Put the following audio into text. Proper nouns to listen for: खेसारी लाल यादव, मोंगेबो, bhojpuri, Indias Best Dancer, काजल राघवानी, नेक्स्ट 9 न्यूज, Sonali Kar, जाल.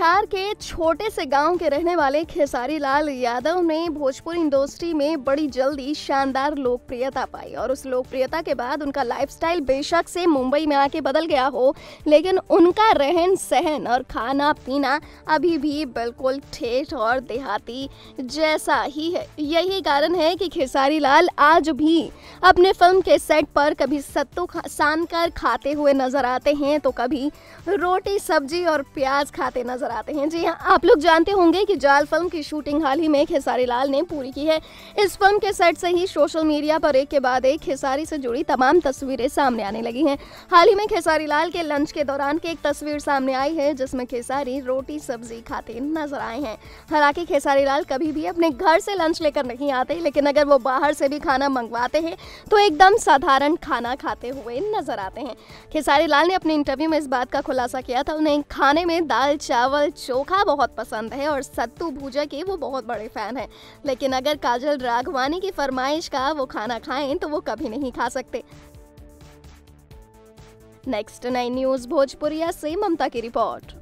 बिहार के छोटे से गांव के रहने वाले खेसारी लाल यादव ने भोजपुरी इंडस्ट्री में बड़ी जल्दी शानदार लोकप्रियता पाई और उस लोकप्रियता के बाद उनका लाइफस्टाइल बेशक से मुंबई में आके बदल गया हो, लेकिन उनका रहन सहन और खाना पीना अभी भी बिल्कुल ठेठ और देहाती जैसा ही है। यही कारण है कि खेसारी लाल आज भी अपने फिल्म के सेट पर कभी सत्तू सान कर खाते हुए नजर आते हैं तो कभी रोटी सब्जी और प्याज खाते नजर आते हैं। जी हाँ, आप लोग जानते होंगे कि जाल फिल्म की शूटिंग हाल ही में खेसारी लाल ने पूरी की है। इस फिल्म के सेट से ही सोशल मीडिया पर एक के बाद एक खेसारी से जुड़ी तमाम तस्वीरें सामने आने लगी हैं। हाल ही में खेसारी लाल के लंच के दौरान की एक तस्वीर सामने आई है जिसमें खेसारी रोटी सब्जी खाते नजर आए हैं। हालांकि खेसारी लाल कभी भी अपने घर से लंच लेकर नहीं आते, लेकिन अगर वो बाहर से भी खाना मंगवाते हैं तो एकदम साधारण खाना खाते हुए नजर आते हैं। खेसारी लाल ने अपने इंटरव्यू में इस बात का खुलासा किया था, उन्हें खाने में दाल चावल चोखा बहुत पसंद है और सत्तू भुजा के वो बहुत बड़े फैन हैं, लेकिन अगर काजल राघवानी की फरमाइश का वो खाना खाएं तो वो कभी नहीं खा सकते। नेक्स्ट 9 न्यूज भोजपुरिया से ममता की रिपोर्ट।